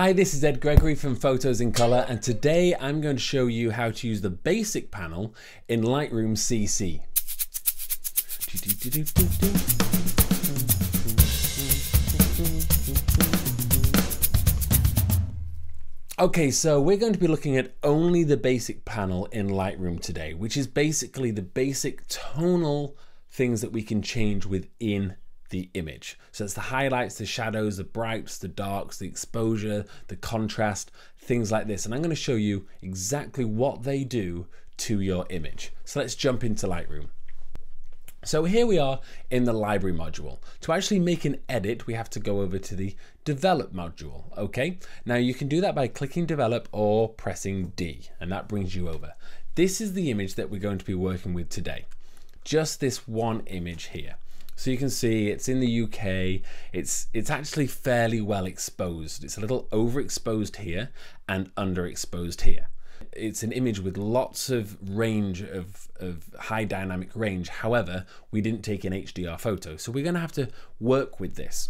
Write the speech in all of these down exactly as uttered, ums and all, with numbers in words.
Hi, this is Ed Gregory from Photos in Colour, and today I'm going to show you how to use the basic panel in Lightroom C C. Okay, so we're going to be looking at only the basic panel in Lightroom today, which is basically the basic tonal things that we can change within the image. So it's the highlights, the shadows, the brights, the darks, the exposure, the contrast, things like this. And I'm going to show you exactly what they do to your image. So let's jump into Lightroom. So here we are in the library module. To actually make an edit, we have to go over to the develop module, okay? Now you can do that by clicking develop or pressing D, and that brings you over. This is the image that we're going to be working with today. Just this one image here. So you can see it's in the U K, it's, it's actually fairly well exposed. It's a little overexposed here and underexposed here. It's an image with lots of range of, of high dynamic range. However, we didn't take an H D R photo, so we're gonna have to work with this.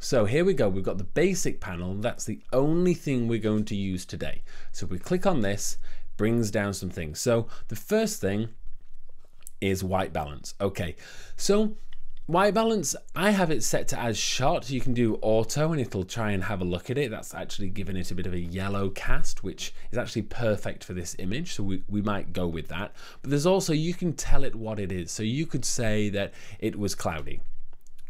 So here we go, we've got the basic panel. That's the only thing we're going to use today. So if we click on this, it brings down some things. So the first thing is white balance. Okay, so white balance, I have it set to as shot. You can do auto and it'll try and have a look at it. That's actually given it a bit of a yellow cast, which is actually perfect for this image, so we, we might go with that. But there's also, you can tell it what it is. So you could say that it was cloudy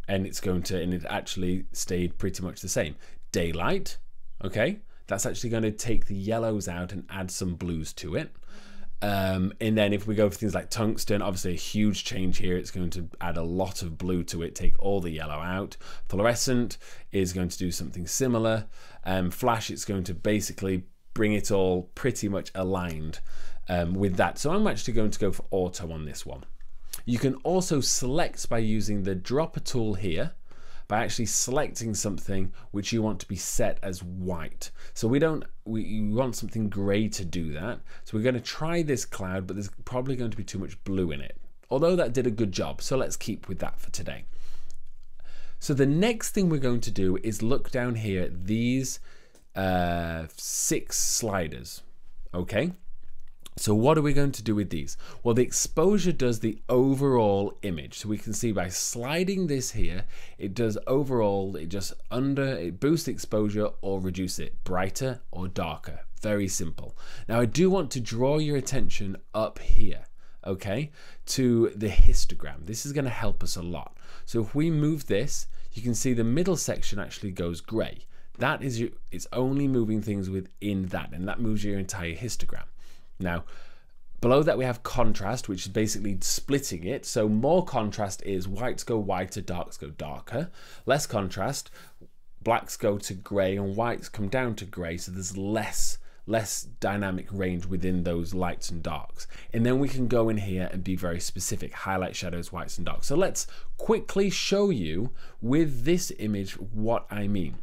and it's going to, and it actually stayed pretty much the same. Daylight, okay? That's actually going to take the yellows out and add some blues to it. Um, and then if we go for things like tungsten, obviously a huge change here. It's going to add a lot of blue to it, take all the yellow out. Fluorescent is going to do something similar. Um, flash, it's going to basically bring it all pretty much aligned um, with that. So I'm actually going to go for auto on this one. You can also select by using the dropper tool here, by actually selecting something which you want to be set as white. So we don't, we, we want something gray to do that. So we're going to try this cloud, but there's probably going to be too much blue in it. Although that did a good job, so let's keep with that for today. So the next thing we're going to do is look down here at these uh, six sliders, okay? So what are we going to do with these? Well, the exposure does the overall image. So we can see by sliding this here, it does overall, it just under, it boosts the exposure or reduce it, brighter or darker. Very simple. Now I do want to draw your attention up here, okay, to the histogram. This is going to help us a lot. So if we move this, you can see the middle section actually goes gray. That is, your, it's only moving things within that, and that moves your entire histogram. Now, below that we have contrast, which is basically splitting it. So more contrast is whites go whiter, darks go darker. Less contrast, blacks go to gray and whites come down to gray. So there's less, less dynamic range within those lights and darks. And then we can go in here and be very specific, highlight, shadows, whites and darks. So let's quickly show you with this image what I mean.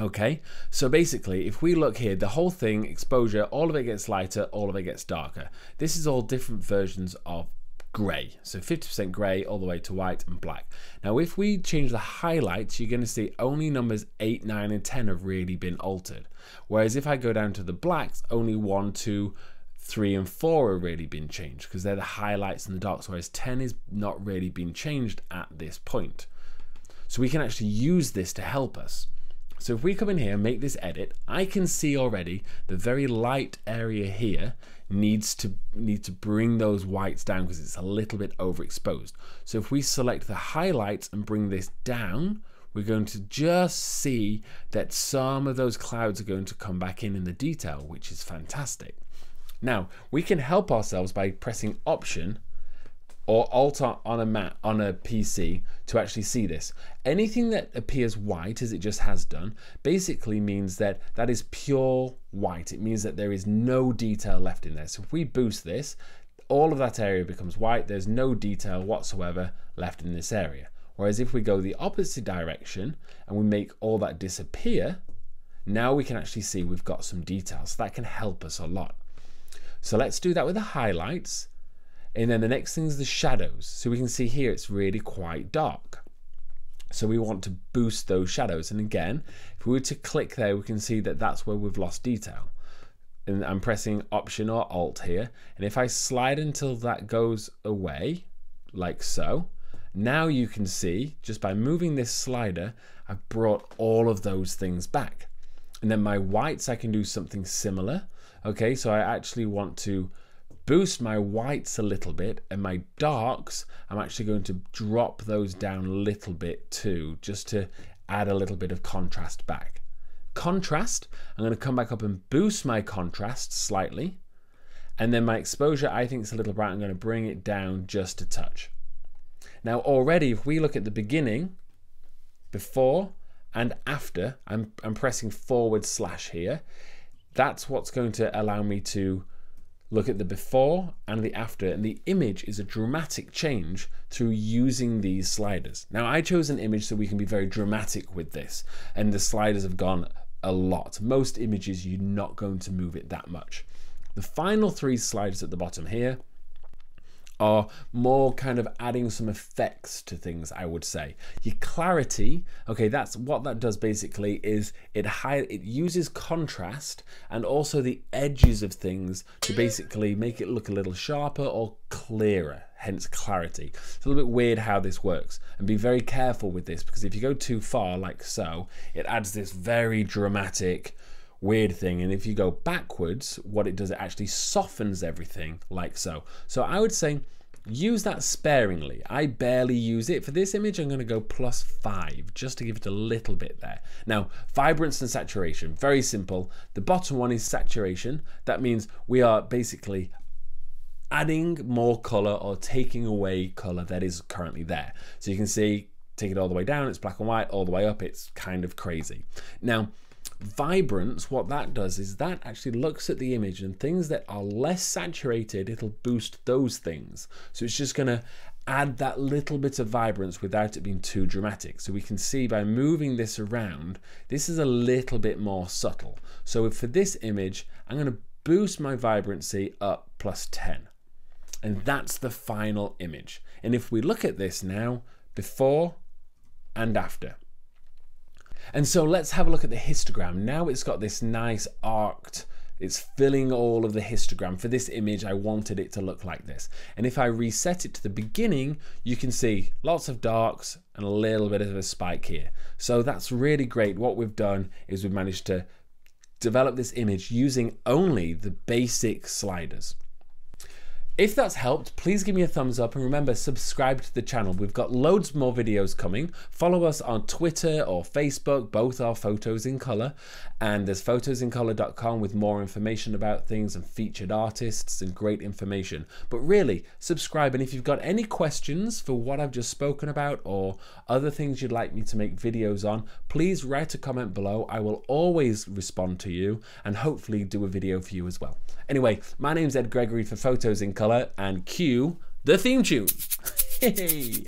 Okay, so basically if we look here, the whole thing, exposure, all of it gets lighter, all of it gets darker. This is all different versions of gray. So fifty percent gray all the way to white and black. Now if we change the highlights, you're going to see only numbers eight, nine and ten have really been altered. Whereas if I go down to the blacks, only one, two, three and four have really been changed because they're the highlights and the darks, whereas ten is not really been changed at this point. So we can actually use this to help us. So if we come in here and make this edit, I can see already the very light area here needs to need to bring those whites down because it's a little bit overexposed. So if we select the highlights and bring this down, we're going to just see that some of those clouds are going to come back in in the detail, which is fantastic. Now, we can help ourselves by pressing Option or Alt on a Mac, on a P C to actually see this. Anything that appears white, as it just has done, basically means that that is pure white. It means that there is no detail left in there. So if we boost this, all of that area becomes white. There's no detail whatsoever left in this area. Whereas if we go the opposite direction and we make all that disappear, now we can actually see we've got some detail. So that can help us a lot. So let's do that with the highlights. And then the next thing is the shadows. So we can see here it's really quite dark. So we want to boost those shadows. And again, if we were to click there, we can see that that's where we've lost detail. And I'm pressing Option or Alt here. And if I slide until that goes away, like so, now you can see, just by moving this slider, I've brought all of those things back. And then my whites, I can do something similar. Okay, so I actually want to boost my whites a little bit, and my darks, I'm actually going to drop those down a little bit too, just to add a little bit of contrast back. Contrast, I'm going to come back up and boost my contrast slightly. And then my exposure, I think it's a little bright. I'm going to bring it down just a touch. Now already, if we look at the beginning, before and after, I'm, I'm pressing forward slash here. That's what's going to allow me to look at the before and the after, and the image is a dramatic change through using these sliders. Now I chose an image so we can be very dramatic with this, and the sliders have gone a lot. Most images, you're not going to move it that much. The final three sliders at the bottom here are more kind of adding some effects to things, I would say. Your clarity, okay, that's what that does basically, is it high, it uses contrast and also the edges of things to basically make it look a little sharper or clearer, hence clarity. It's a little bit weird how this works, and be very careful with this, because if you go too far, like so, it adds this very dramatic, weird thing. And if you go backwards, what it does, it actually softens everything, like so. So I would say use that sparingly. I barely use it. For this image, I'm going to go plus five, just to give it a little bit there. Now, vibrance and saturation, very simple. The bottom one is saturation. That means we are basically adding more color or taking away color that is currently there. So you can see, take it all the way down, it's black and white, all the way up, it's kind of crazy. Now, vibrance, what that does is that actually looks at the image, and things that are less saturated, it'll boost those things. So it's just going to add that little bit of vibrance without it being too dramatic. So we can see by moving this around, this is a little bit more subtle. So for this image, I'm going to boost my vibrancy up plus ten. And that's the final image. And if we look at this now, before and after. And so let's have a look at the histogram. Now it's got this nice arced, it's filling all of the histogram. For this image, I wanted it to look like this. And if I reset it to the beginning, you can see lots of darks and a little bit of a spike here. So that's really great. What we've done is we've managed to develop this image using only the basic sliders. If that's helped, please give me a thumbs up, and remember, subscribe to the channel. We've got loads more videos coming. Follow us on Twitter or Facebook, both are Photos in Colour, and there's photos in colour dot com with more information about things and featured artists and great information. But really, subscribe, and if you've got any questions for what I've just spoken about or other things you'd like me to make videos on, please write a comment below. I will always respond to you and hopefully do a video for you as well. Anyway, my name's Ed Gregory for Photos in Colour, and cue the theme tune. Hey.